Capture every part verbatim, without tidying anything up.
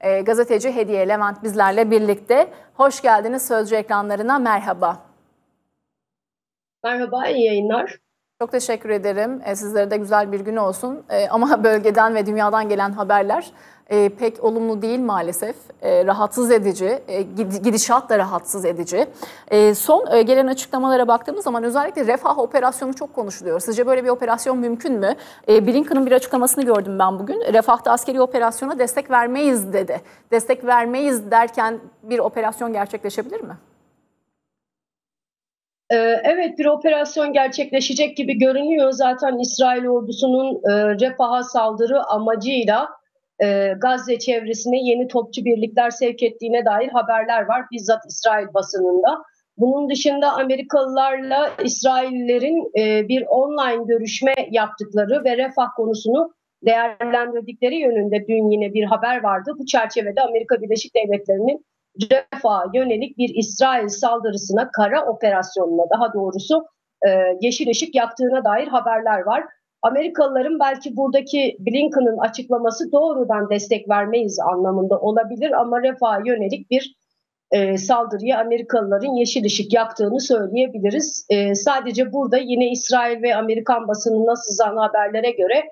e, gazeteci Hediye Levent bizlerle birlikte. Hoş geldiniz Sözcü ekranlarına, merhaba. Merhaba, iyi yayınlar. Çok teşekkür ederim. E, sizlere de güzel bir gün olsun. E, ama bölgeden ve dünyadan gelen haberler e, pek olumlu değil maalesef. E, rahatsız edici, e, gidişat da rahatsız edici. E, son e, gelen açıklamalara baktığımız zaman özellikle Refah operasyonu çok konuşuluyor. Sizce böyle bir operasyon mümkün mü? E, Blinken'ın bir açıklamasını gördüm ben bugün. Refah'ta askeri operasyona destek vermeyiz dedi. Destek vermeyiz derken bir operasyon gerçekleşebilir mi? Evet, bir operasyon gerçekleşecek gibi görünüyor. Zaten İsrail ordusunun Refah'a saldırı amacıyla Gazze çevresine yeni topçu birlikler sevk ettiğine dair haberler var bizzat İsrail basınında. Bunun dışında Amerikalılarla İsraillerin bir online görüşme yaptıkları ve Refah konusunu değerlendirdikleri yönünde dün yine bir haber vardı. Bu çerçevede Amerika Birleşik Devletleri'nin Refah'a yönelik bir İsrail saldırısına, kara operasyonuna daha doğrusu e, yeşil ışık yaktığına dair haberler var. Amerikalıların belki buradaki Blinken'ın açıklaması doğrudan destek vermeyiz anlamında olabilir ama Refah'a yönelik bir e, saldırıya Amerikalıların yeşil ışık yaktığını söyleyebiliriz. E, sadece burada yine İsrail ve Amerikan basınına sızan haberlere göre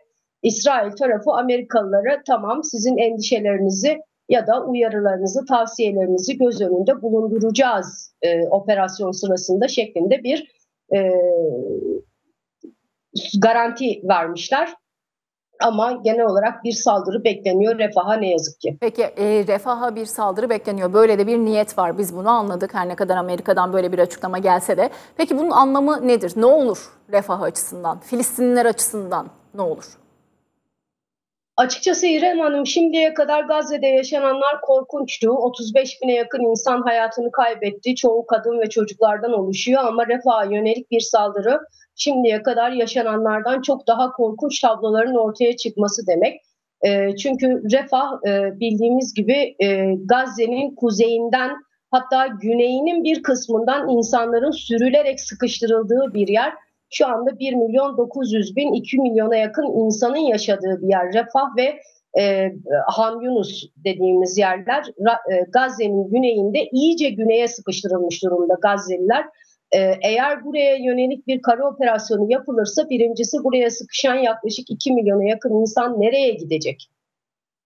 İsrail tarafı Amerikalılara tamam sizin endişelerinizi ya da uyarılarınızı, tavsiyelerinizi göz önünde bulunduracağız e, operasyon sırasında şeklinde bir e, garanti vermişler. Ama genel olarak bir saldırı bekleniyor Refah'a ne yazık ki. Peki e, Refah'a bir saldırı bekleniyor. Böyle de bir niyet var. Biz bunu anladık her ne kadar Amerika'dan böyle bir açıklama gelse de. Peki bunun anlamı nedir? Ne olur Refah açısından, Filistinliler açısından ne olur? Açıkçası İrem Hanım, şimdiye kadar Gazze'de yaşananlar korkunçtu. otuz beş bine yakın insan hayatını kaybetti. Çoğu kadın ve çocuklardan oluşuyor ama Refah'a yönelik bir saldırı şimdiye kadar yaşananlardan çok daha korkunç tabloların ortaya çıkması demek. E, çünkü Refah e, bildiğimiz gibi e, Gazze'nin kuzeyinden hatta güneyinin bir kısmından insanların sürülerek sıkıştırıldığı bir yer. Şu anda bir milyon dokuz yüz bin, iki milyona yakın insanın yaşadığı bir yer Refah ve e, Han Yunus dediğimiz yerler. E, Gazze'nin güneyinde iyice güneye sıkıştırılmış durumda Gazze'liler. E, eğer buraya yönelik bir kara operasyonu yapılırsa birincisi buraya sıkışan yaklaşık iki milyona yakın insan nereye gidecek?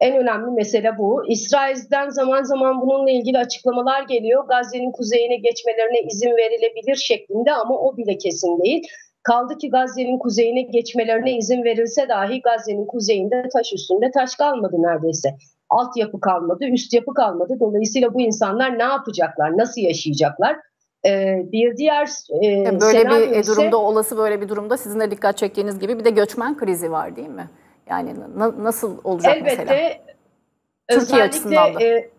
En önemli mesele bu. İsrail'den zaman zaman bununla ilgili açıklamalar geliyor. Gazze'nin kuzeyine geçmelerine izin verilebilir şeklinde ama o bile kesin değil. Kaldı ki Gazze'nin kuzeyine geçmelerine izin verilse dahi Gazze'nin kuzeyinde taş üstünde taş kalmadı neredeyse. Altyapı kalmadı, üst yapı kalmadı. Dolayısıyla bu insanlar ne yapacaklar, nasıl yaşayacaklar? Ee, bir diğer e, yani böyle senaryo bir durumda ise, olası böyle bir durumda sizin de dikkat çektiğiniz gibi bir de göçmen krizi var değil mi? Yani na, nasıl olacak elbette, mesela? Türkiye açısından da. E,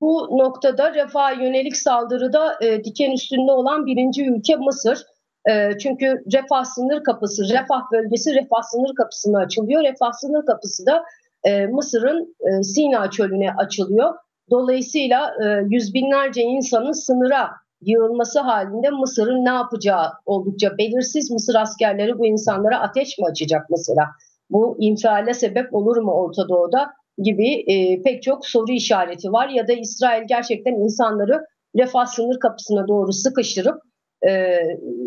Bu noktada Refah'a yönelik saldırıda e, diken üstünde olan birinci ülke Mısır. E, çünkü Refah sınır kapısı, Refah bölgesi Refah sınır kapısına açılıyor. Refah sınır kapısı da e, Mısır'ın e, Sina çölüne açılıyor. Dolayısıyla e, yüz binlerce insanın sınıra yığılması halinde Mısır'ın ne yapacağı oldukça belirsiz. Mısır askerleri bu insanlara ateş mi açacak mesela? Bu infiale sebep olur mu Orta Doğu'da? Gibi e, pek çok soru işareti var ya da İsrail gerçekten insanları Refah sınır kapısına doğru sıkıştırıp e,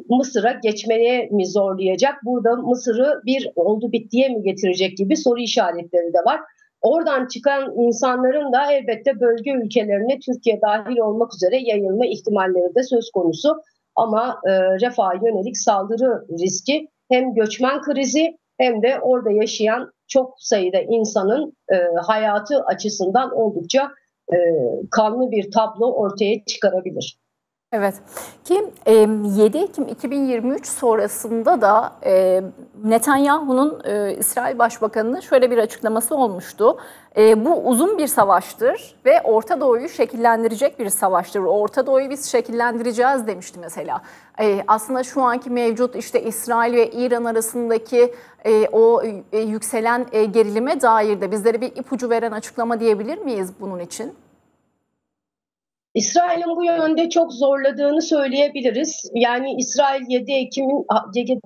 Mısır'a geçmeye mi zorlayacak? Burada Mısır'ı bir oldu bittiye mi getirecek gibi soru işaretleri de var. Oradan çıkan insanların da elbette bölge ülkelerine Türkiye dahil olmak üzere yayılma ihtimalleri de söz konusu. Ama e, Refah'a yönelik saldırı riski hem göçmen krizi hem de orada yaşayan çok sayıda insanın e, hayatı açısından oldukça e, kanlı bir tablo ortaya çıkarabilir. Evet ki e, yedi Ekim iki bin yirmi üç sonrasında da e, Netanyahu'nun e, İsrail Başbakanı'nın şöyle bir açıklaması olmuştu. E, bu uzun bir savaştır ve Orta Doğu'yu şekillendirecek bir savaştır. Orta Doğu'yu biz şekillendireceğiz demişti mesela. E, aslında şu anki mevcut işte İsrail ve İran arasındaki e, o e, yükselen e, gerilime dair de bizlere bir ipucu veren açıklama diyebilir miyiz bunun için? İsrail'in bu yönde çok zorladığını söyleyebiliriz. Yani İsrail yedi Ekim'in yedi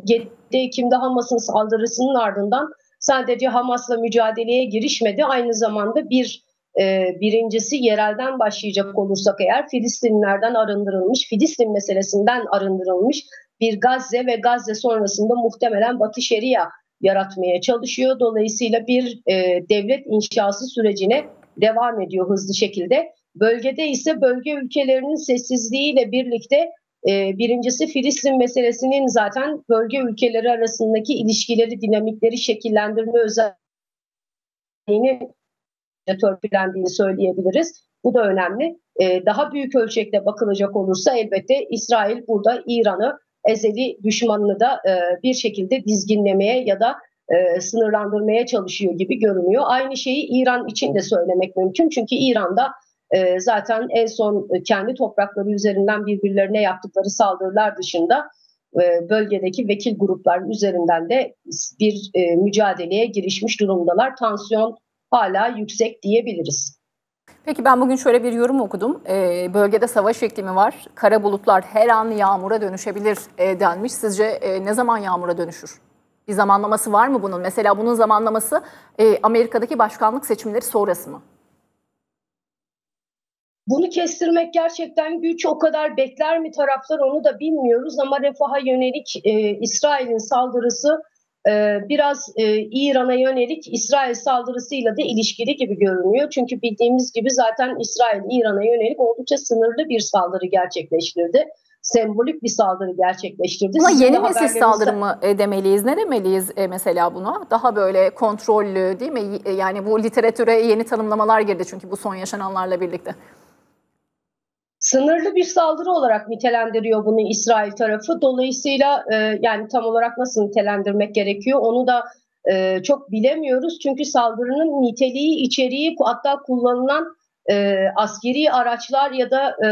Ekim'de Hamas'ın saldırısının ardından sadece Hamas'la mücadeleye girişmedi. Aynı zamanda bir e, birincisi yerelden başlayacak olursak eğer Filistinlerden arındırılmış, Filistin meselesinden arındırılmış bir Gazze ve Gazze sonrasında muhtemelen Batı Şeria yaratmaya çalışıyor. Dolayısıyla bir e, devlet inşası sürecine devam ediyor hızlı şekilde. Bölgede ise bölge ülkelerinin sessizliğiyle birlikte e, birincisi Filistin meselesinin zaten bölge ülkeleri arasındaki ilişkileri, dinamikleri şekillendirme özelliğini törpülendiğini söyleyebiliriz. Bu da önemli. E, daha büyük ölçekte bakılacak olursa elbette İsrail burada İran'ı, ezeli düşmanını da e, bir şekilde dizginlemeye ya da e, sınırlandırmaya çalışıyor gibi görünüyor. Aynı şeyi İran için de söylemek mümkün. Çünkü İran'da e, zaten en son kendi toprakları üzerinden birbirlerine yaptıkları saldırılar dışında e, bölgedeki vekil grupların üzerinden de bir e, mücadeleye girişmiş durumdalar. Tansiyon hala yüksek diyebiliriz. Peki ben bugün şöyle bir yorum okudum. Ee, bölgede savaş iklimi var. Kara bulutlar her an yağmura dönüşebilir e, denmiş. Sizce e, ne zaman yağmura dönüşür? Bir zamanlaması var mı bunun? Mesela bunun zamanlaması e, Amerika'daki başkanlık seçimleri sonrası mı? Bunu kestirmek gerçekten güç. O kadar bekler mi taraflar onu da bilmiyoruz. Ama Refah'a yönelik e, İsrail'in saldırısı biraz İran'a yönelik İsrail saldırısıyla da ilişkili gibi görünüyor. Çünkü bildiğimiz gibi zaten İsrail İran'a yönelik oldukça sınırlı bir saldırı gerçekleştirdi. Sembolik bir saldırı gerçekleştirdi. Ama Sizin yeni nesil saldırı mı demeliyiz? Ne demeliyiz mesela buna? Daha böyle kontrollü değil mi? Yani bu literatüre yeni tanımlamalar girdi çünkü bu son yaşananlarla birlikte. Sınırlı bir saldırı olarak nitelendiriyor bunu İsrail tarafı. Dolayısıyla e, yani tam olarak nasıl nitelendirmek gerekiyor onu da e, çok bilemiyoruz. Çünkü saldırının niteliği, içeriği, hatta kullanılan e, askeri araçlar ya da e,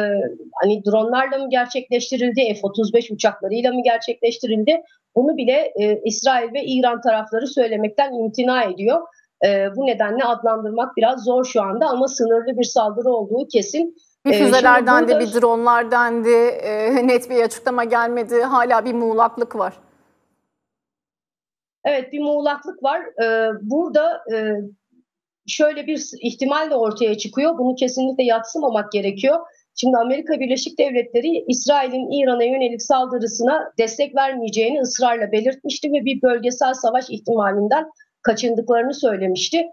hani dronlarla mı gerçekleştirildi, F otuz beş uçaklarıyla mı gerçekleştirildi? Bunu bile e, İsrail ve İran tarafları söylemekten imtina ediyor. E, bu nedenle adlandırmak biraz zor şu anda ama sınırlı bir saldırı olduğu kesin. Bir füzeler dendi, burada... bir dronlar dendi, e, net bir açıklama gelmedi. Hala bir muğlaklık var. Evet, bir muğlaklık var. Ee, burada e, şöyle bir ihtimal de ortaya çıkıyor. Bunu kesinlikle yadsımamak gerekiyor. Şimdi Amerika Birleşik Devletleri İsrail'in İran'a yönelik saldırısına destek vermeyeceğini ısrarla belirtmişti ve bir bölgesel savaş ihtimalinden kaçındıklarını söylemişti.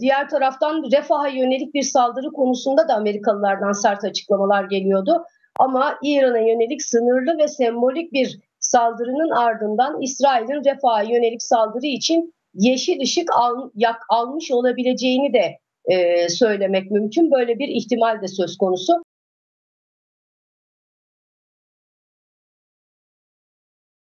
Diğer taraftan Refah'a yönelik bir saldırı konusunda da Amerikalılardan sert açıklamalar geliyordu. Ama İran'a yönelik sınırlı ve sembolik bir saldırının ardından İsrail'in Refah'a yönelik saldırı için yeşil ışık al, yak, almış olabileceğini de e, söylemek mümkün. Böyle bir ihtimal de söz konusu.